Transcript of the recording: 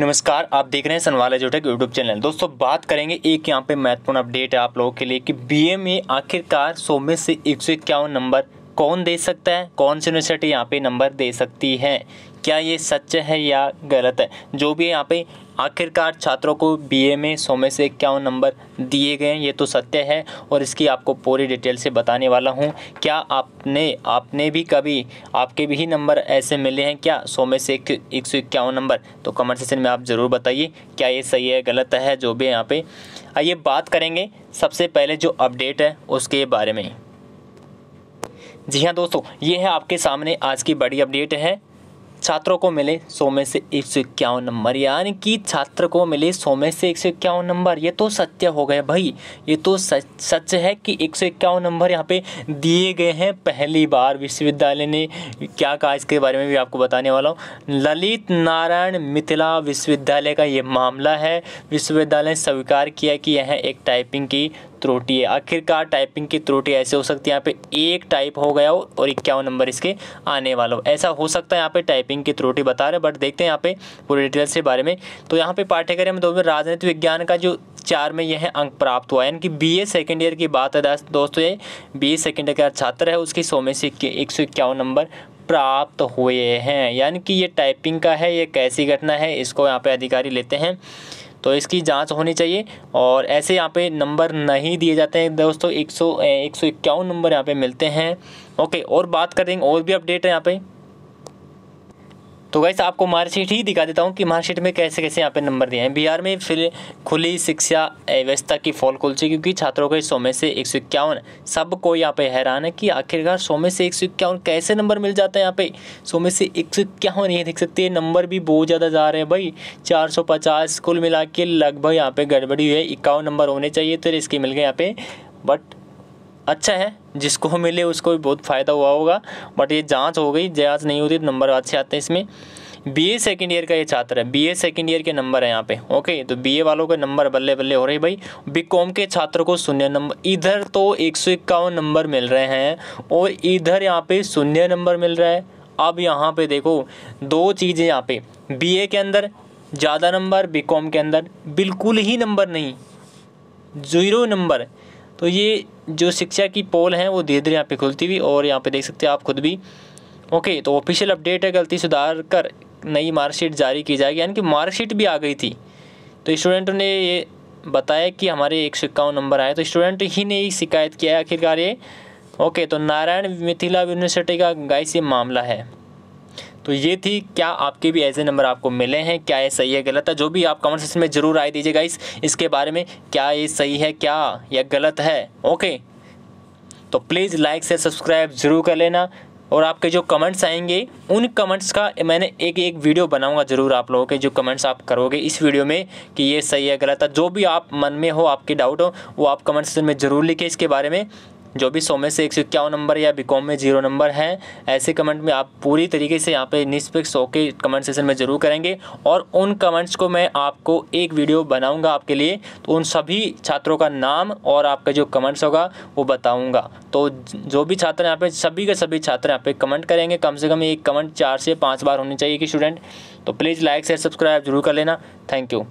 नमस्कार, आप देख रहे हैं सनवाल एजुटेक यूट्यूब चैनल। दोस्तों, बात करेंगे एक यहाँ पे महत्वपूर्ण अपडेट है आप लोगों के लिए कि बीए में आखिरकार 100 में से 151 नंबर कौन दे सकता है, कौन सी यूनिवर्सिटी यहाँ पे नंबर दे सकती है, क्या ये सच है या गलत है। जो भी यहाँ पे आखिरकार छात्रों को बीए में 100 में से 51 नंबर दिए गए हैं, ये तो सत्य है और इसकी आपको पूरी डिटेल से बताने वाला हूँ। क्या आपने भी कभी आपके भी नंबर ऐसे मिले हैं क्या, 100 में से 151 नंबर? तो कमेंट सेक्शन में आप ज़रूर बताइए क्या ये सही है, गलत है। जो भी यहाँ पे, आइए बात करेंगे सबसे पहले जो अपडेट है उसके बारे में। जी हाँ दोस्तों, ये है आपके सामने आज की बड़ी अपडेट है। छात्रों को मिले 100 में से 151 नंबर, यानी कि छात्र को मिले 100 में से 151 नंबर। ये तो सत्य हो गए भाई, ये तो सच है कि 151 नंबर यहाँ पे दिए गए हैं। पहली बार विश्वविद्यालय ने क्या कहा, इसके बारे में भी आपको बताने वाला हूँ। ललित नारायण मिथिला विश्वविद्यालय का ये मामला है। विश्वविद्यालय ने स्वीकार किया कि यह एक टाइपिंग की त्रुटि है। आखिरकार टाइपिंग की त्रुटि ऐसे हो सकती है, यहाँ पे एक टाइप हो गया हो और 51 नंबर इसके आने वाला हो, ऐसा हो सकता है। यहाँ पे टाइपिंग की त्रुटि बता रहे, बट देखते हैं यहाँ पे पूरी डिटेल्स के बारे में। तो यहाँ पे पाठ्यक्रम दो में राजनीति विज्ञान का जो 4 में यह अंक प्राप्त हुआ, यानी कि बीए सेकंड ईयर की बात है दोस्तों। ये बीए सेकंड ईयर का छात्र है, उसकी 100 में से 151 नंबर प्राप्त हुए हैं, यानी कि ये टाइपिंग का है। ये कैसी घटना है, इसको यहाँ पे अधिकारी लेते हैं, तो इसकी जांच होनी चाहिए। और ऐसे यहाँ पे नंबर नहीं दिए जाते हैं दोस्तों, 151 नंबर यहाँ पे मिलते हैं। ओके, और बात करेंगे और भी अपडेट है यहाँ पे। तो गाइस, आपको मार्कशीट ही दिखा देता हूँ कि मार्कशीट में कैसे कैसे यहाँ पे नंबर दिए हैं। बिहार में फिर खुली शिक्षा व्यवस्था की फॉल खुलची, क्योंकि छात्रों के 100 में से 151। सब कोई यहाँ पे हैरान है कि आखिरकार 100 में से 151 कैसे नंबर मिल जाता है। यहाँ पे 100 में से 151, ये देख सकते हैं नंबर भी बहुत ज़्यादा जा रहे हैं भाई। 450 कुल मिला के लगभग यहाँ पे गड़बड़ी हुई है। 51 नंबर होने चाहिए तो इसके मिल गए यहाँ पे, बट अच्छा है, जिसको मिले उसको भी बहुत फ़ायदा हुआ होगा। बट ये जांच हो गई, जांच नहीं होती तो नंबर अच्छे आते हैं। इसमें बीए सेकंड ईयर का ये छात्र है, बीए सेकंड ईयर के नंबर है यहाँ पे। ओके, तो बीए वालों के नंबर बल्ले बल्ले हो रहे भाई। बीकॉम के छात्र को 0 नंबर, इधर तो 151 नंबर मिल रहे हैं और इधर यहाँ पे 0 नंबर मिल रहा है। अब यहाँ पे देखो दो चीज़ें, यहाँ पे बीए के अंदर ज़्यादा नंबर, बीकॉम के अंदर बिल्कुल ही नंबर नहीं, 0 नंबर। तो ये जो शिक्षा की पोल है वो धीरे धीरे यहाँ पे खुलती हुई, और यहाँ पे देख सकते हैं आप खुद भी। ओके, तो ऑफिशियल अपडेट है, गलती सुधार कर नई मार्कशीट जारी की जाएगी, यानी कि मार्कशीट भी आ गई थी। तो स्टूडेंटों ने ये बताया कि हमारे 151 नंबर आए, तो स्टूडेंट ही ने ही शिकायत किया है आखिरकार ये। ओके, तो नारायण मिथिला यूनिवर्सिटी का गाइस ये मामला है। तो ये थी, क्या आपके भी ऐसे नंबर आपको मिले हैं, क्या ये सही है, गलत है? जो भी आप कमेंट सेक्शन में ज़रूर राय दीजिएगा इसके बारे में, क्या ये सही है क्या या गलत है। ओके, तो प्लीज़ लाइक से सब्सक्राइब ज़रूर कर लेना, और आपके जो कमेंट्स आएंगे उन कमेंट्स का मैंने एक वीडियो बनाऊंगा ज़रूर आप लोगों के, जो कमेंट्स आप करोगे इस वीडियो में कि ये सही है गलत है। जो भी आप मन में हो, आपके डाउट हो, वो आप कमेंट सेक्शन में ज़रूर लिखें इसके बारे में। जो भी 100 में से 151 नंबर या बीकॉम में 0 नंबर हैं, ऐसे कमेंट में आप पूरी तरीके से यहाँ पे निष्पक्ष होकर कमेंट सेशन में ज़रूर करेंगे, और उन कमेंट्स को मैं आपको एक वीडियो बनाऊंगा आपके लिए। तो उन सभी छात्रों का नाम और आपका जो कमेंट्स होगा वो बताऊंगा। तो जो भी छात्र यहाँ पे, सभी के सभी छात्र यहाँ पे कमेंट करेंगे, कम से कम एक कमेंट 4 से 5 बार होनी चाहिए कि स्टूडेंट। तो प्लीज़ लाइक शेयर सब्सक्राइब जरूर कर लेना। Thank you.